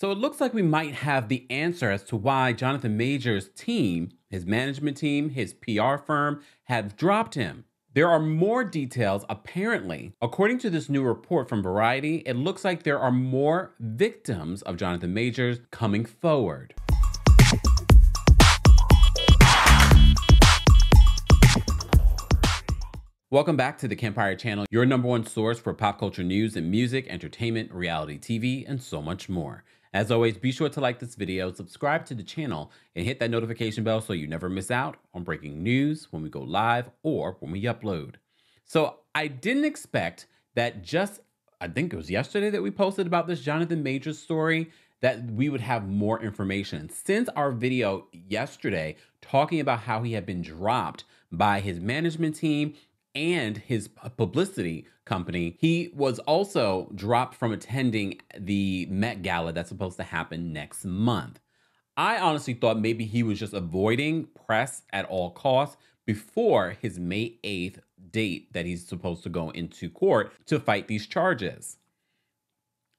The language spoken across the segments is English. So it looks like we might have the answer as to why Jonathan Majors' team, his management team, his PR firm, have dropped him. There are more details, apparently. According to this new report from Variety, it looks like there are more victims of Jonathan Majors coming forward. Welcome back to the Kempire Channel, your #1 source for pop culture news and music, entertainment, reality TV, and so much more. As always, be sure to like this video, subscribe to the channel, and hit that notification bell so you never miss out on breaking news when we go live or when we upload. So I didn't expect that just, I think it was yesterday that we posted about this Jonathan Majors story, that we would have more information. Since our video yesterday talking about how he had been dropped by his management team and his publicity company, he was also dropped from attending the Met Gala that's supposed to happen next month. I honestly thought maybe he was just avoiding press at all costs before his May 8th date that he's supposed to go into court to fight these charges.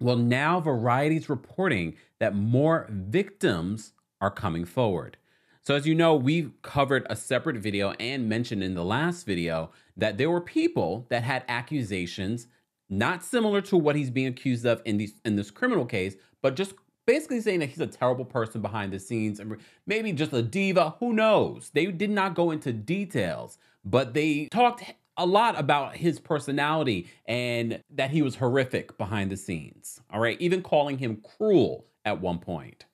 Well, now Variety's reporting that more victims are coming forward. So as you know, we've covered a separate video and mentioned in the last video that there were people that had accusations, not similar to what he's being accused of in this criminal case, but just basically saying that he's a terrible person behind the scenes and maybe just a diva, who knows? They did not go into details, but they talked a lot about his personality and that he was horrific behind the scenes, all right? Even calling him cruel at one point.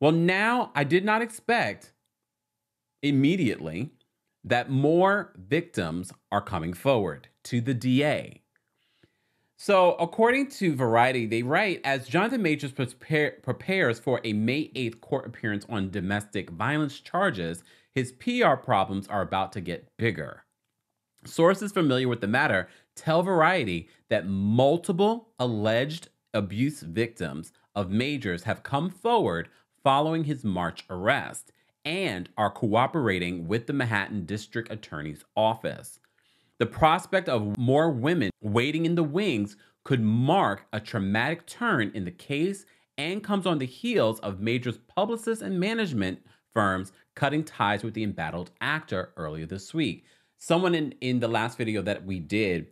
Well, now I did not expect immediately that more victims are coming forward to the DA. So according to Variety, they write, as Jonathan Majors prepares for a May 8th court appearance on domestic violence charges, his PR problems are about to get bigger. Sources familiar with the matter tell Variety that multiple alleged abuse victims of Majors have come forward following his March arrest and are cooperating with the Manhattan District Attorney's office. The prospect of more women waiting in the wings could mark a traumatic turn in the case and comes on the heels of Majors' publicists and management firms cutting ties with the embattled actor earlier this week. Someone in the last video that we did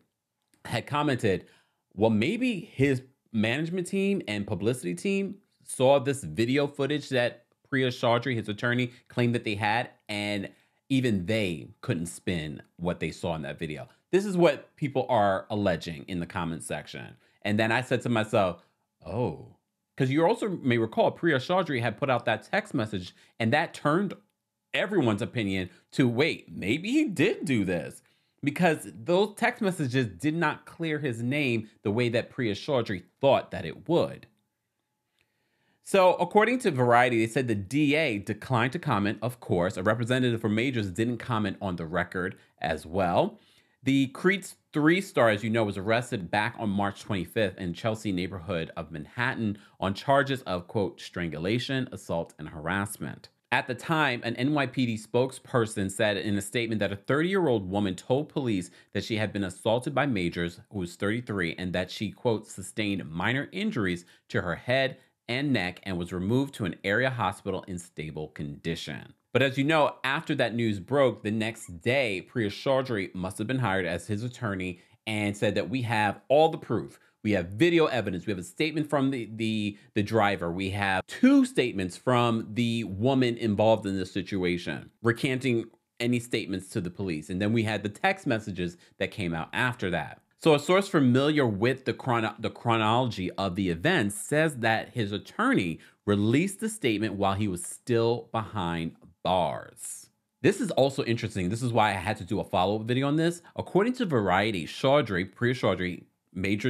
had commented, well, maybe his management team and publicity team saw this video footage that Priya Chaudhry, his attorney, claimed that they had, and even they couldn't spin what they saw in that video. This is what people are alleging in the comment section. And then I said to myself, oh, because you also may recall Priya Chaudhry had put out that text message, and that turned everyone's opinion to, wait, maybe he did do this, because those text messages did not clear his name the way that Priya Chaudhry thought that it would. So according to Variety, they said the DA declined to comment, of course. A representative for Majors didn't comment on the record as well. The Creed III star, as you know, was arrested back on March 25th in Chelsea neighborhood of Manhattan on charges of, quote, strangulation, assault, and harassment. At the time, an NYPD spokesperson said in a statement that a 30-year-old woman told police that she had been assaulted by Majors, who was 33, and that she, quote, sustained minor injuries to her head and neck and was removed to an area hospital in stable condition. But as you know, after that news broke, the next day, Priya Chaudhry must have been hired as his attorney and said that we have all the proof. We have video evidence. We have a statement from the driver. We have two statements from the woman involved in this situation, recanting any statements to the police. And then we had the text messages that came out after that. So a source familiar with the chronology of the events says that his attorney released the statement while he was still behind bars. This is also interesting. This is why I had to do a follow-up video on this. According to Variety, Chaudhry, Priya Chaudhry,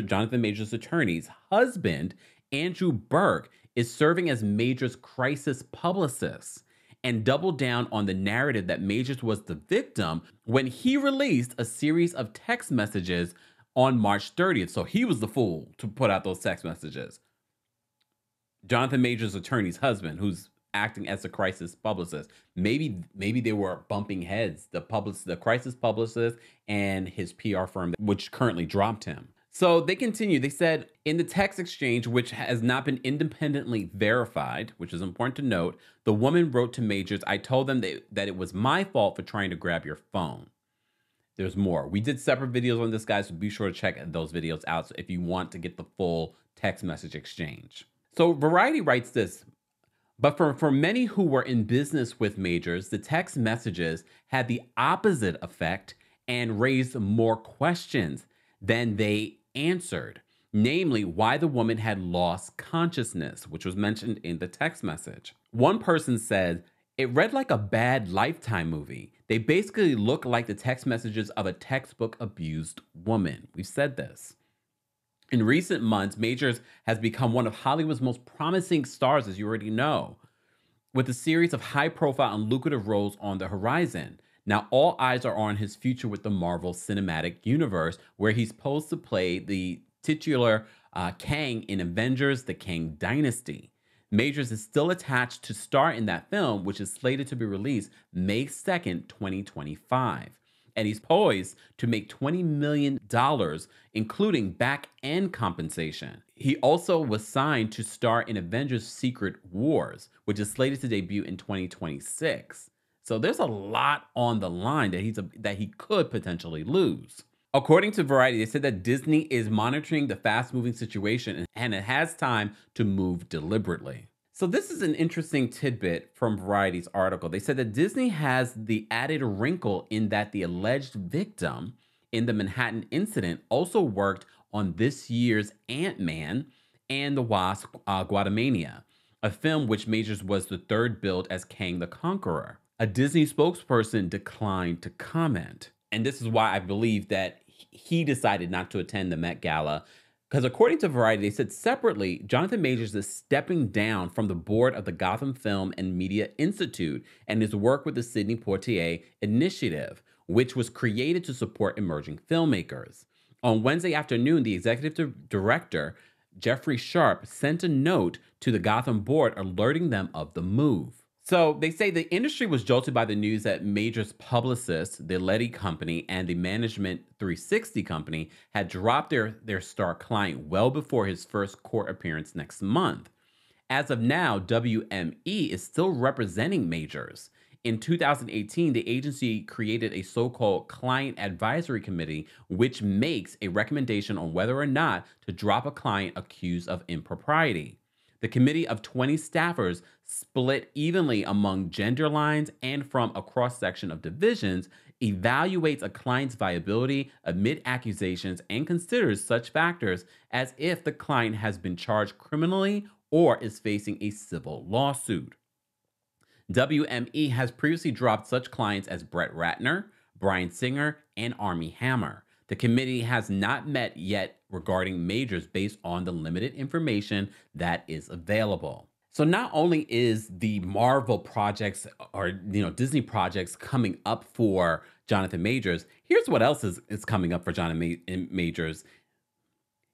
Jonathan Majors' attorney's husband, Andrew Burke, is serving as Majors' crisis publicist and doubled down on the narrative that Majors was the victim when he released a series of text messages on March 30th. So he was the fool to put out those text messages. Jonathan Majors' attorney's husband, who's acting as a crisis publicist, maybe they were bumping heads, the crisis publicist and his PR firm, which currently dropped him. So they continue. They said, in the text exchange, which has not been independently verified, which is important to note, the woman wrote to Majors, I told them that it was my fault for trying to grab your phone. There's more. We did separate videos on this, guys, so be sure to check those videos out so if you want to get the full text message exchange. So Variety writes this, but for many who were in business with Majors, the text messages had the opposite effect and raised more questions than they answered, namely why the woman had lost consciousness, which was mentioned in the text message. One person said, it read like a bad Lifetime movie. They basically look like the text messages of a textbook abused woman. We've said this. In recent months, Majors has become one of Hollywood's most promising stars, as you already know, with a series of high-profile and lucrative roles on the horizon. Now, all eyes are on his future with the Marvel Cinematic Universe, where he's posed to play the titular Kang in Avengers: The Kang Dynasty. Majors is still attached to star in that film, which is slated to be released May 2nd, 2025. And he's poised to make $20 million, including back-end compensation. He also was signed to star in Avengers: Secret Wars, which is slated to debut in 2026. So there's a lot on the line that he could potentially lose. According to Variety, they said that Disney is monitoring the fast-moving situation and it has time to move deliberately. So this is an interesting tidbit from Variety's article. They said that Disney has the added wrinkle in that the alleged victim in the Manhattan incident also worked on this year's Ant-Man and the Wasp: Quantumania, a film which Majors was the third billed as Kang the Conqueror. A Disney spokesperson declined to comment. And this is why I believe that he decided not to attend the Met Gala, because according to Variety, they said separately, Jonathan Majors is stepping down from the board of the Gotham Film and Media Institute and his work with the Sidney Poitier Initiative, which was created to support emerging filmmakers. On Wednesday afternoon, the executive director, Jeffrey Sharp, sent a note to the Gotham board alerting them of the move. So they say the industry was jolted by the news that Majors' publicist, the Letty Company, and the Management 360 company had dropped their star client well before his first court appearance next month. As of now, WME is still representing Majors. In 2018, the agency created a so-called Client Advisory Committee, which makes a recommendation on whether or not to drop a client accused of impropriety. The committee of 20 staffers split evenly among gender lines and from a cross-section of divisions evaluates a client's viability amid accusations and considers such factors as if the client has been charged criminally or is facing a civil lawsuit. WME has previously dropped such clients as Brett Ratner, Bryan Singer, and Armie Hammer. The committee has not met yet regarding Majors based on the limited information that is available. So not only is the Marvel projects or Disney projects coming up for Jonathan Majors, here's what else is coming up for Jonathan Majors.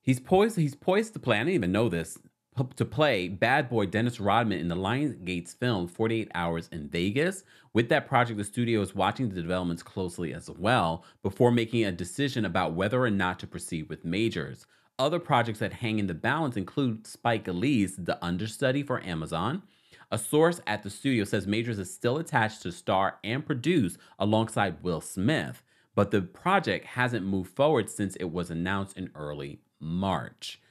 He's poised to play, I didn't even know this, to play bad boy Dennis Rodman in the Lionsgate's film 48 Hours in Vegas. With that project, the studio is watching the developments closely as well before making a decision about whether or not to proceed with Majors. Other projects that hang in the balance include Spike Lee's The Understudy for Amazon. A source at the studio says Majors is still attached to star and produce alongside Will Smith, but the project hasn't moved forward since it was announced in early March.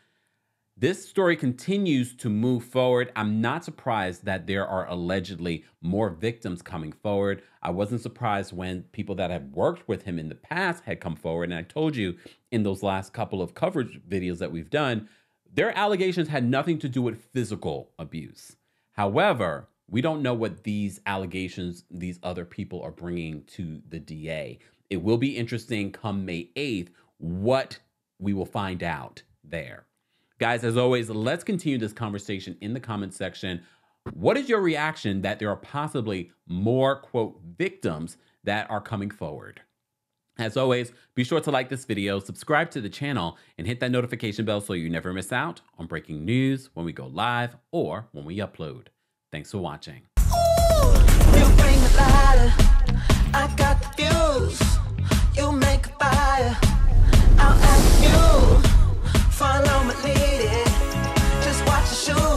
This story continues to move forward. I'm not surprised that there are allegedly more victims coming forward. I wasn't surprised when people that had worked with him in the past had come forward. And I told you in those last couple of coverage videos that we've done, their allegations had nothing to do with physical abuse. However, we don't know what these allegations, these other people are bringing to the DA. It will be interesting come May 8th, what we will find out there. Guys, as always, let's continue this conversation in the comments section. What is your reaction that there are possibly more, quote, victims that are coming forward? As always, be sure to like this video, subscribe to the channel, and hit that notification bell so you never miss out on breaking news when we go live or when we upload. Thanks for watching. Ooh, you bring the lighter. I got the fuse. You make a fire. I'll ask you, follow my leading, just watch the show.